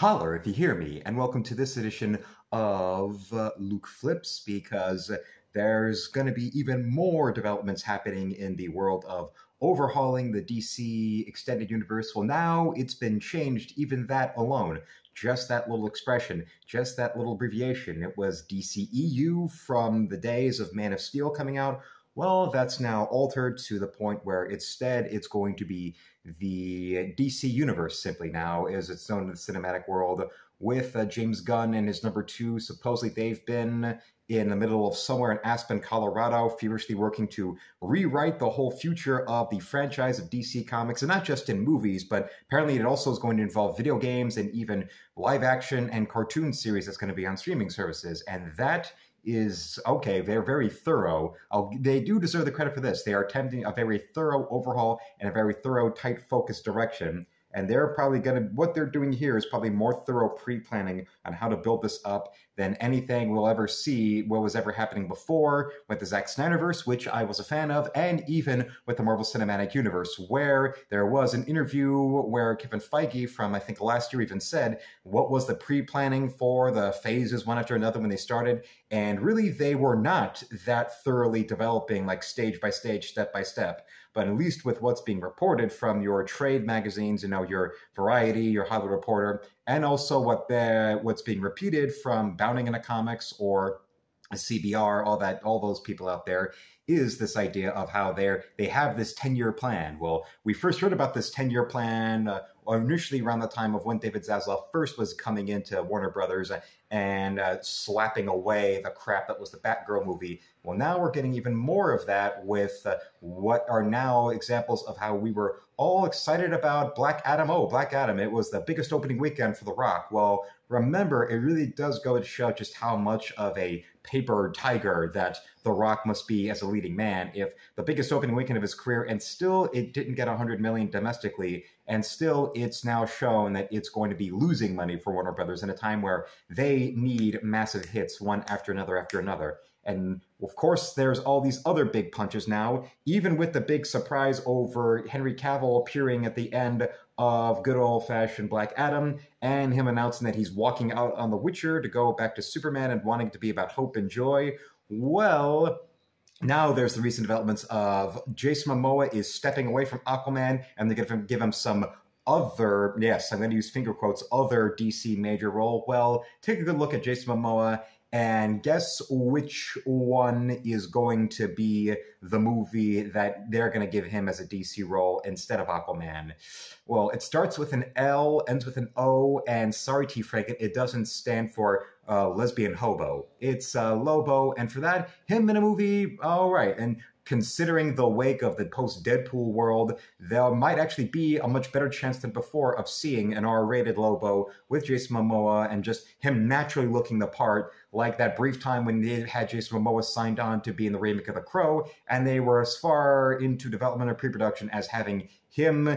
Holler if you hear me, and welcome to this edition of Luke Flips, because there's going to be even more developments happening in the world of overhauling the DC Extended Universe. Well, now it's been changed, even that alone. Just that little expression, just that little abbreviation. It was DCEU from the days of Man of Steel coming out. Well, that's now altered to the point where instead it's going to be the DC Universe simply now, as it's known in the cinematic world, with James Gunn and his number two. Supposedly they've been in the middle of somewhere in Aspen, Colorado, furiously working to rewrite the whole future of the franchise of DC Comics, and not just in movies, but apparently it also is going to involve video games and even live action and cartoon series that's going to be on streaming services, and that is okay. They're very thorough. They do deserve the credit for this. They are attempting a very thorough overhaul and a very thorough, tight, focused direction. And they're probably going to, what they're doing here is probably more thorough pre-planning on how to build this up than anything we'll ever see, what was ever happening before with the Zack Snyderverse, which I was a fan of, and even with the Marvel Cinematic Universe, where there was an interview where Kevin Feige from, I think last year, even said, what was the pre-planning for the phases one after another when they started? And really, they were not that thoroughly developing, like stage by stage, step by step. But at least with what's being reported from your trade magazines, you know, your Variety, your Hollywood Reporter, and also what's being repeated from Bounding in a Comics or a CBR, all those people out there, is this idea of how they have this 10-year plan. Well, we first heard about this 10-year plan initially around the time of when David Zaslav first was coming into Warner Brothers and slapping away the crap that was the Batgirl movie. Well, now we're getting even more of that with what are now examples of how we were all excited about Black Adam. Oh, Black Adam, it was the biggest opening weekend for The Rock. Well, remember, it really does go to show just how much of a paper tiger that The Rock must be as a leading man, if the biggest opening weekend of his career, and still it didn't get $100 million domestically, and still it's now shown that it's going to be losing money for Warner Brothers in a time where they need massive hits one after another. And of course, there's all these other big punches now, even with the big surprise over Henry Cavill appearing at the end of good old-fashioned Black Adam, and him announcing that he's walking out on The Witcher to go back to Superman and wanting to be about hope and joy. Well, now there's the recent developments of Jason Momoa is stepping away from Aquaman, and they're going to give him some other, yes, I'm going to use finger quotes, other DC major role. Well, take a good look at Jason Momoa and guess which one is going to be the movie that they're going to give him as a DC role instead of Aquaman. Well, it starts with an L, ends with an O, and sorry, T. Franken, it doesn't stand for lesbian hobo. It's Lobo, and for that, him in a movie, all right. And considering the wake of the post-Deadpool world, there might actually be a much better chance than before of seeing an R-rated Lobo with Jason Momoa and just him naturally looking the part, like that brief time when they had Jason Momoa signed on to be in the remake of The Crow, and they were as far into development or pre-production as having him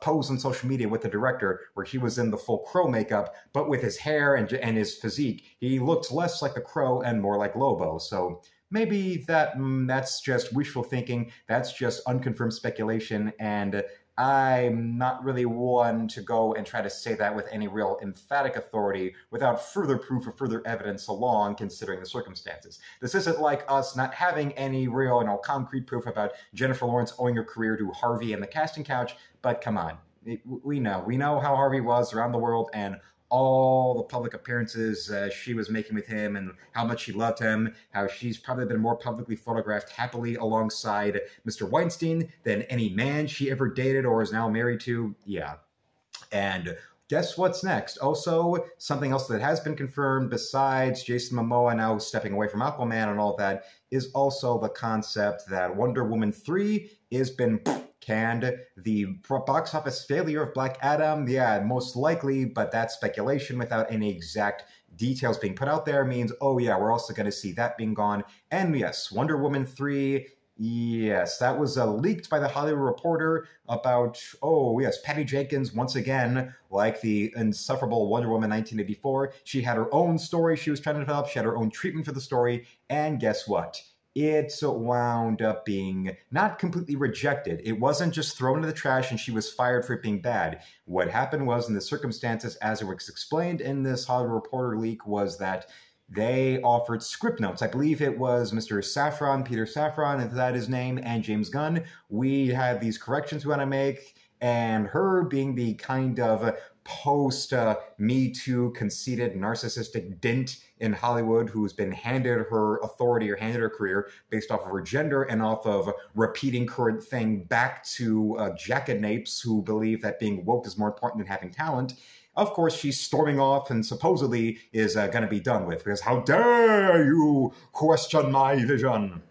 pose on social media with the director, where he was in the full Crow makeup, but with his hair and his physique, he looked less like the Crow and more like Lobo. So maybe that's just wishful thinking, that's just unconfirmed speculation, and I'm not really one to go and try to say that with any real emphatic authority without further proof or further evidence along, considering the circumstances. This isn't like us not having any real, you know, concrete proof about Jennifer Lawrence owing her career to Harvey and the casting couch, but come on, we know how Harvey was around the world and all the public appearances she was making with him and how much she loved him, how she's probably been more publicly photographed happily alongside Mr. Weinstein than any man she ever dated or is now married to. Yeah. And guess what's next? Also, something else that has been confirmed besides Jason Momoa now stepping away from Aquaman and all that is also the concept that Wonder Woman 3 has been canned. The box office failure of Black Adam, yeah, most likely, but that's speculation without any exact details being put out there, means, oh yeah, we're also going to see that being gone. And yes, Wonder Woman 3... yes, that was leaked by the Hollywood Reporter about, oh yes, Patty Jenkins, once again, like the insufferable Wonder Woman 1984. She had her own story she was trying to develop. She had her own treatment for the story. And guess what? it wound up being not completely rejected. It wasn't just thrown in the trash and she was fired for it being bad. What happened was, in the circumstances, as it was explained in this Hollywood Reporter leak, was that they offered script notes. I believe it was Mr. Safran, Peter Safran, if that is his name, and James Gunn. We have these corrections we want to make, and her being the kind of post-Me Too conceited narcissistic dint in Hollywood who's been handed her authority or handed her career based off of her gender and off of repeating current thing back to jackanapes who believe that being woke is more important than having talent. Of course, she's storming off and supposedly is going to be done with, because how dare you question my vision?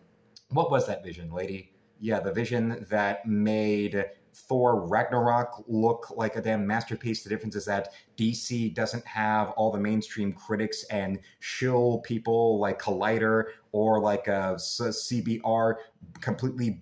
What was that vision, lady? Yeah, the vision that made Thor Ragnarok look like a damn masterpiece. The difference is that DC doesn't have all the mainstream critics and shill people like Collider or like a CBR completely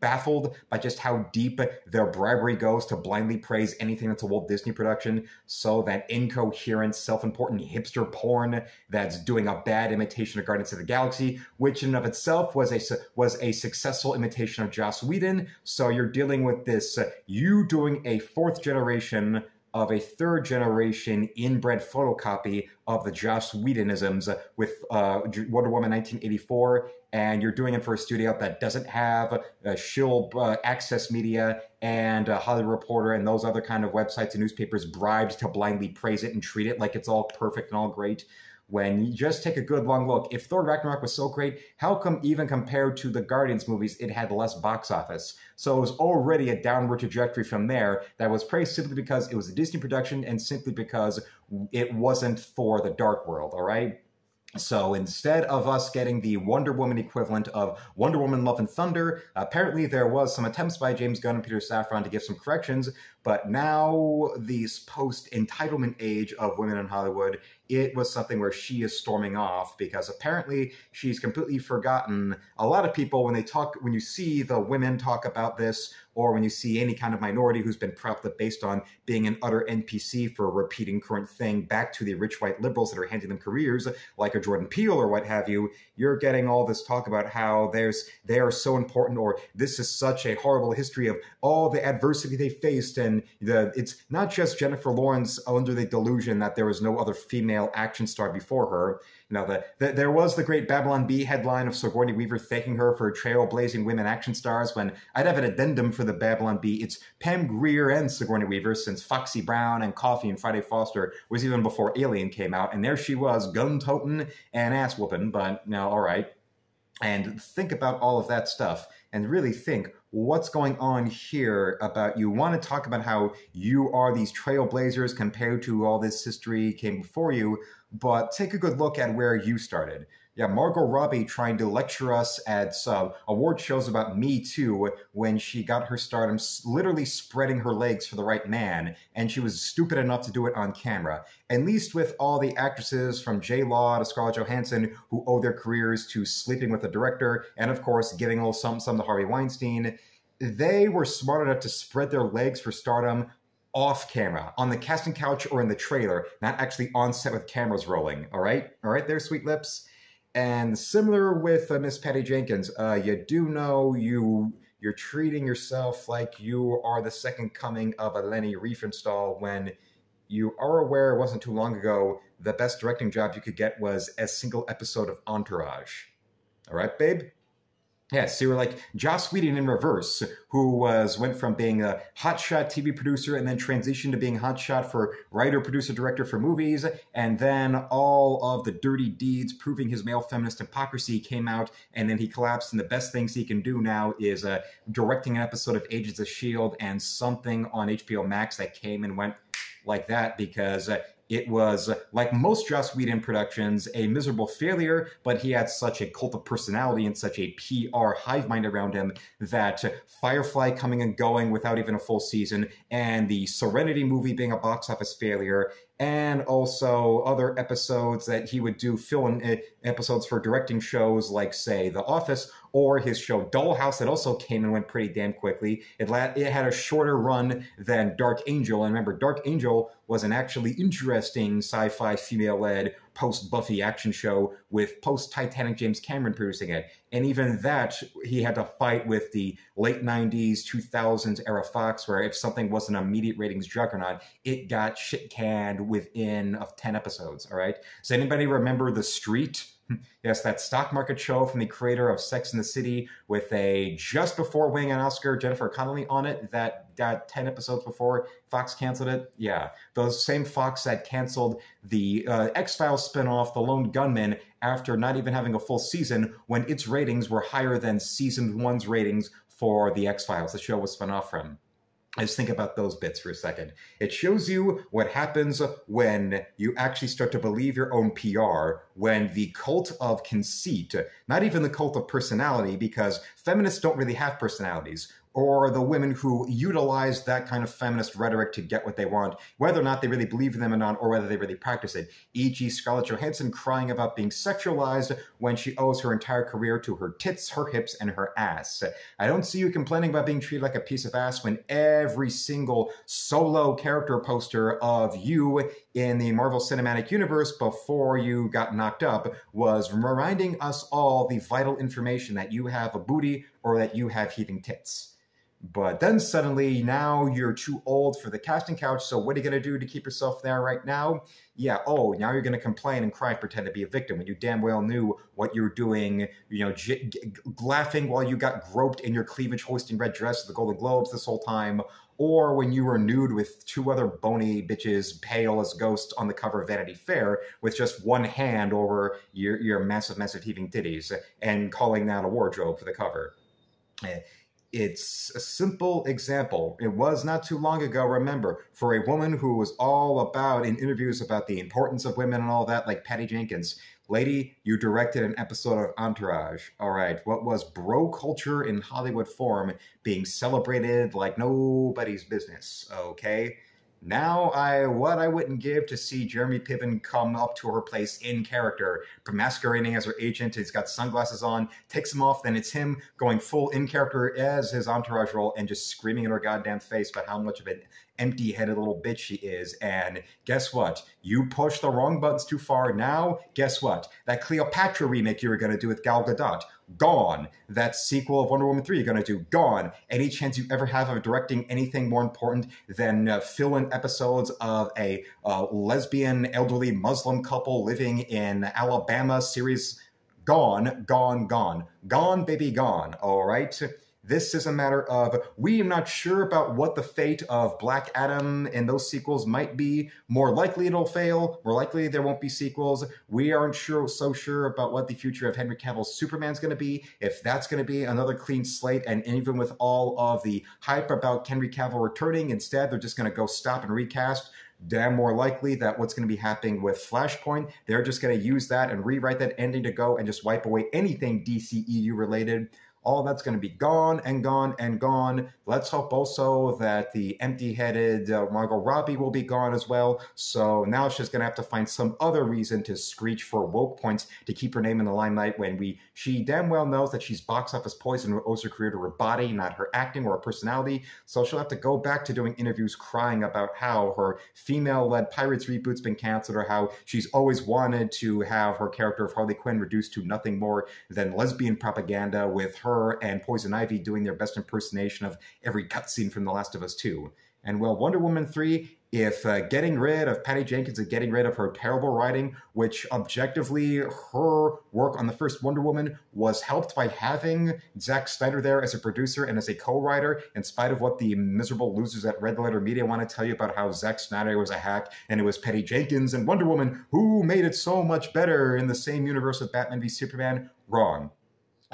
baffled by just how deep their bribery goes to blindly praise anything that's a Walt Disney production. So that incoherent, self-important hipster porn that's doing a bad imitation of Guardians of the Galaxy, which in and of itself was a successful imitation of Joss Whedon. So you're dealing with this, you doing a fourth generation of a third generation inbred photocopy of the Joss Whedonisms with Wonder Woman 1984, and you're doing it for a studio that doesn't have shill access media and Hollywood Reporter and those other kind of websites and newspapers bribed to blindly praise it and treat it like it's all perfect and all great. When you just take a good long look, if Thor Ragnarok was so great, how come even compared to the Guardians movies, it had less box office? So it was already a downward trajectory from there that was praised simply because it was a Disney production and simply because it wasn't for the dark world, all right? So instead of us getting the Wonder Woman equivalent of Wonder Woman Love and Thunder, apparently there was some attempts by James Gunn and Peter Safran to give some corrections, but now this post-entitlement age of women in Hollywood, it was something where she is storming off because apparently she's completely forgotten. A lot of people, when you see the women talk about this, or when you see any kind of minority who's been propped up based on being an utter NPC for repeating current thing back to the rich white liberals that are handing them careers, like a Jordan Peele or what have you, you're getting all this talk about how they are so important, or this is such a horrible history of all the adversity they faced, and it's not just Jennifer Lawrence under the delusion that there was no other female action star before her. Now, there was the great Babylon Bee headline of Sigourney Weaver thanking her for trailblazing women action stars, when I'd have an addendum for the Babylon Bee. It's Pam Grier and Sigourney Weaver, since Foxy Brown and Coffee and Friday Foster was even before Alien came out. And there she was, gun-toting and ass-whooping, but no, all right. And think about all of that stuff and really think, what's going on here about you want to talk about how you are these trailblazers compared to all this history came before you, but take a good look at where you started. Yeah, Margot Robbie trying to lecture us at some award shows about Me Too when she got her stardom literally spreading her legs for the right man, and she was stupid enough to do it on camera. At least with all the actresses from J. Law to Scarlett Johansson who owe their careers to sleeping with the director and, of course, giving a little something to Harvey Weinstein, they were smart enough to spread their legs for stardom off camera, on the casting couch or in the trailer, not actually on set with cameras rolling, all right? All right there, sweet lips? And similar with Miss Patty Jenkins, you do know you're treating yourself like you are the second coming of a Leni Riefenstahl when you are aware it wasn't too long ago the best directing job you could get was a single episode of Entourage. All right, babe? Yes, you were like Joss Whedon in reverse, who went from being a hotshot TV producer and then transitioned to being hotshot for writer, producer, director for movies, and then all of the dirty deeds proving his male feminist hypocrisy came out, and then he collapsed, and the best things he can do now is directing an episode of Agents of S.H.I.E.L.D. and something on HBO Max that came and went like that, because it was, like most Joss Whedon productions, a miserable failure, but he had such a cult of personality and such a PR hive mind around him that Firefly coming and going without even a full season, and the Serenity movie being a box office failure, and also other episodes that he would do, fill-in episodes for directing shows like, say, The Office, or his show Dollhouse that also came and went pretty damn quickly. It had a shorter run than Dark Angel, and remember, Dark Angel was an actually interesting sci-fi female-led post-Buffy action show with post-Titanic James Cameron producing it. And even that, he had to fight with the late 90s, 2000s era Fox, where if something wasn't an immediate ratings juggernaut, it got shit-canned within of 10 episodes, all right? Does anybody remember The Street? Yes, that stock market show from the creator of Sex and the City with a just before winning an Oscar, Jennifer Connelly on it, that got 10 episodes before Fox canceled it. Yeah, those same Fox that canceled the X-Files spinoff, The Lone Gunman, after not even having a full season when its ratings were higher than season one's ratings for the X-Files, the show was spun off from. Just think about those bits for a second. It shows you what happens when you actually start to believe your own PR, when the cult of conceit, not even the cult of personality, because feminists don't really have personalities, or the women who utilize that kind of feminist rhetoric to get what they want, whether or not they really believe in them or not, or whether they really practice it. E.g. Scarlett Johansson crying about being sexualized when she owes her entire career to her tits, her hips, and her ass. I don't see you complaining about being treated like a piece of ass when every single solo character poster of you in the Marvel Cinematic Universe before you got knocked up was reminding us all the vital information that you have a booty or that you have heaving tits. But then suddenly, now you're too old for the casting couch, so what are you going to do to keep yourself there right now? Yeah, oh, now you're going to complain and cry and pretend to be a victim when you damn well knew what you were doing, you know, laughing while you got groped in your cleavage-hoisting red dress at the Golden Globes this whole time, or when you were nude with two other bony bitches, pale as ghosts, on the cover of Vanity Fair with just one hand over your massive, massive heaving titties and calling that a wardrobe for the cover. It's a simple example. It was not too long ago, remember, for a woman who was all about, in interviews about the importance of women and all that, like Patty Jenkins. Lady, you directed an episode of Entourage. All right, what was bro culture in Hollywood form being celebrated like nobody's business, okay? Now, what I wouldn't give to see Jeremy Piven come up to her place in character, masquerading as her agent. He's got sunglasses on, takes them off, then it's him going full in character as his Entourage role and just screaming in her goddamn face about how much of an empty-headed little bitch she is. And guess what? You pushed the wrong buttons too far. Now, guess what? That Cleopatra remake you were going to do with Gal Gadot, gone. That sequel of Wonder Woman 3 you're going to do, gone. Any chance you ever have of directing anything more important than fill-in episodes of a lesbian elderly Muslim couple living in Alabama series, gone, gone, gone. Gone, baby, gone, all right? This is a matter of, we're not sure about what the fate of Black Adam and those sequels might be. More likely it'll fail. More likely there won't be sequels. We aren't so sure about what the future of Henry Cavill's Superman's going to be, if that's going to be another clean slate. And even with all of the hype about Henry Cavill returning, instead they're just going to go stop and recast. Damn more likely that what's going to be happening with Flashpoint, they're just going to use that and rewrite that ending to go and just wipe away anything DCEU related. All that's going to be gone and gone and gone. Let's hope also that the empty-headed Margot Robbie will be gone as well. So now she's going to have to find some other reason to screech for woke points to keep her name in the limelight when she damn well knows that she's box office poison and owes her career to her body, not her acting or her personality. So she'll have to go back to doing interviews crying about how her female-led Pirates reboot's been canceled or how she's always wanted to have her character of Harley Quinn reduced to nothing more than lesbian propaganda with her and Poison Ivy doing their best impersonation of every cutscene from The Last of Us 2. And well, Wonder Woman 3, if getting rid of Patty Jenkins and getting rid of her terrible writing, which objectively her work on the first Wonder Woman was helped by having Zack Snyder there as a producer and as a co-writer, in spite of what the miserable losers at Red Letter Media want to tell you about how Zack Snyder was a hack and it was Patty Jenkins and Wonder Woman who made it so much better in the same universe of Batman v Superman, wrong.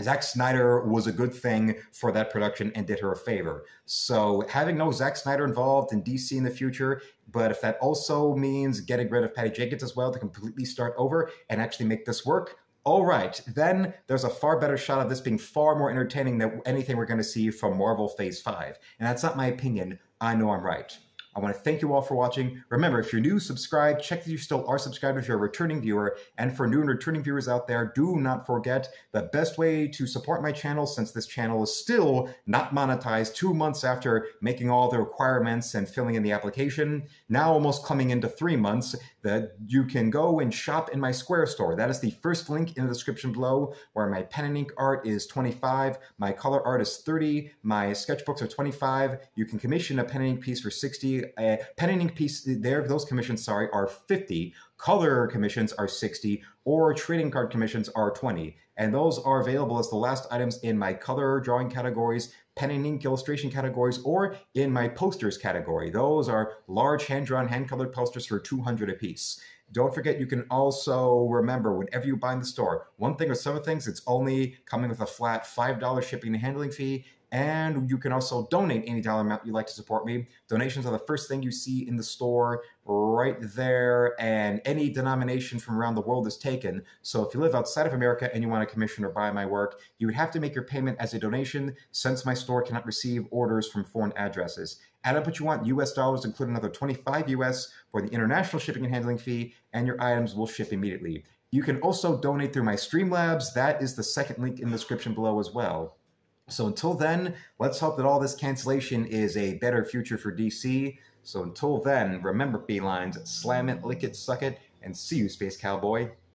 Zack Snyder was a good thing for that production and did her a favor. So having no Zack Snyder involved in DC in the future, but if that also means getting rid of Patty Jenkins as well to completely start over and actually make this work, all right, then there's a far better shot of this being far more entertaining than anything we're going to see from Marvel Phase 5. And that's not my opinion. I know I'm right. I I want to thank you all for watching. Remember, if you're new, subscribe. Check that you still are subscribed if you're a returning viewer. And for new and returning viewers out there, do not forget the best way to support my channel, since this channel is still not monetized 2 months after making all the requirements and filling in the application, now almost coming into 3 months, that you can go and shop in my Square store. That is the first link in the description below, where my pen and ink art is $25, my color art is $30, my sketchbooks are $25. You can commission a pen and ink piece for $60. A pen and ink piece there, those commissions, sorry, are $50. Color commissions are $60, or trading card commissions are $20. And those are available as the last items in my color drawing categories, pen and ink illustration categories, or in my posters category. Those are large hand-drawn, hand-colored posters for $200 a piece. Don't forget, you can also remember, whenever you buy in the store, one thing or several things, it's only coming with a flat $5 shipping and handling fee. And you can also donate any dollar amount you'd like to support me. Donations are the first thing you see in the store right there, and any denomination from around the world is taken. So if you live outside of America and you want to commission or buy my work, you would have to make your payment as a donation, since my store cannot receive orders from foreign addresses. Add up what you want US dollars, include another $25 US for the international shipping and handling fee, and your items will ship immediately. You can also donate through my Streamlabs. That is the second link in the description below as well. So until then, let's hope that all this cancellation is a better future for DC. So until then, remember, felines, slam it, lick it, suck it, and see you, Space Cowboy.